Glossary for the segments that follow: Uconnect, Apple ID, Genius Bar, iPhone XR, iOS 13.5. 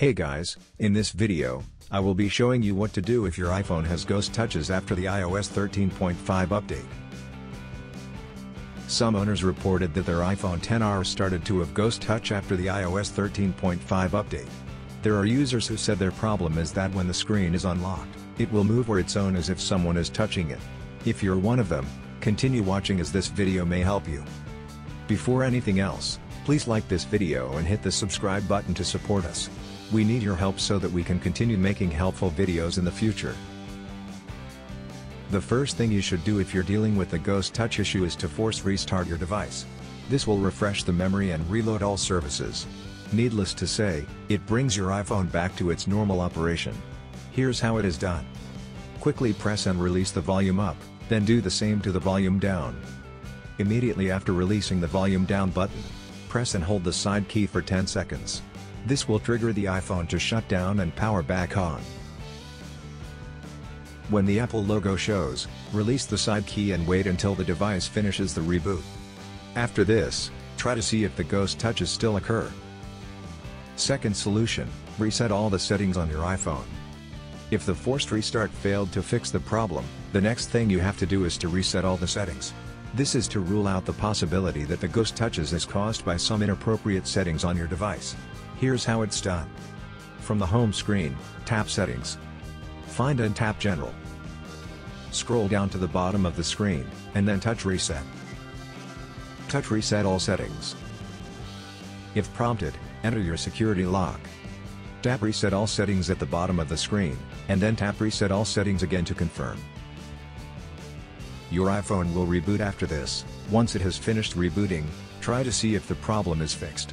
Hey guys, in this video, I will be showing you what to do if your iPhone has ghost touches after the iOS 13.5 update. Some owners reported that their iPhone XR started to have ghost touch after the iOS 13.5 update. There are users who said their problem is that when the screen is unlocked, it will move on its own as if someone is touching it. If you're one of them, continue watching as this video may help you. Before anything else, please like this video and hit the subscribe button to support us. We need your help so that we can continue making helpful videos in the future. The first thing you should do if you're dealing with the ghost touch issue is to force restart your device. This will refresh the memory and reload all services. Needless to say, it brings your iPhone back to its normal operation. Here's how it is done. Quickly press and release the volume up, then do the same to the volume down. Immediately after releasing the volume down button, press and hold the side key for 10 seconds. This will trigger the iPhone to shut down and power back on. When the Apple logo shows, release the side key and wait until the device finishes the reboot. After this, try to see if the ghost touches still occur. Second solution, reset all the settings on your iPhone. If the forced restart failed to fix the problem, the next thing you have to do is to reset all the settings. This is to rule out the possibility that the ghost touches is caused by some inappropriate settings on your device. Here's how it's done. From the home screen, tap Settings. Find and tap General. Scroll down to the bottom of the screen, and then touch Reset. Touch Reset all settings. If prompted, enter your security lock. Tap Reset all settings at the bottom of the screen, and then tap Reset all settings again to confirm. Your iPhone will reboot after this. Once it has finished rebooting, try to see if the problem is fixed.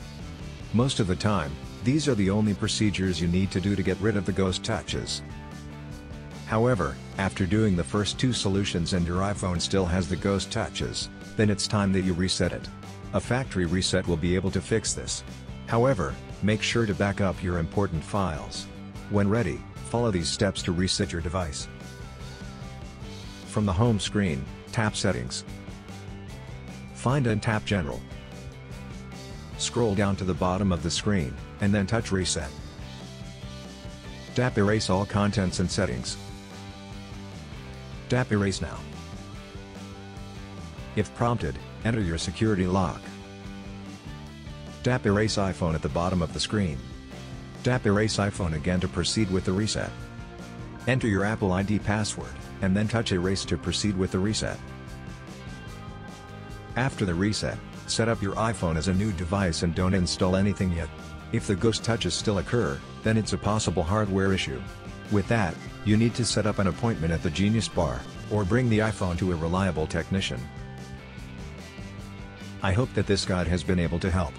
Most of the time, these are the only procedures you need to do to get rid of the ghost touches. However, after doing the first two solutions and your iPhone still has the ghost touches, then it's time that you reset it. A factory reset will be able to fix this. However, make sure to back up your important files. When ready, follow these steps to reset your device. From the home screen, tap Settings. Find and tap General. Scroll down to the bottom of the screen, and then touch Reset. Tap Erase all contents and settings. Tap Erase now. If prompted, enter your security lock. Tap Erase iPhone at the bottom of the screen. Tap Erase iPhone again to proceed with the reset. Enter your Apple ID password, and then touch Erase to proceed with the reset. After the reset, set up your iPhone as a new device and don't install anything yet. If the ghost touches still occur, then it's a possible hardware issue. With that, you need to set up an appointment at the Genius Bar, or bring the iPhone to a reliable technician. I hope that this guide has been able to help.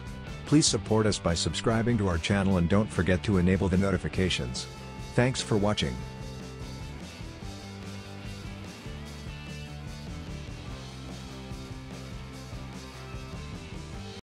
Please support us by subscribing to our channel and don't forget to enable the notifications. Thanks for watching.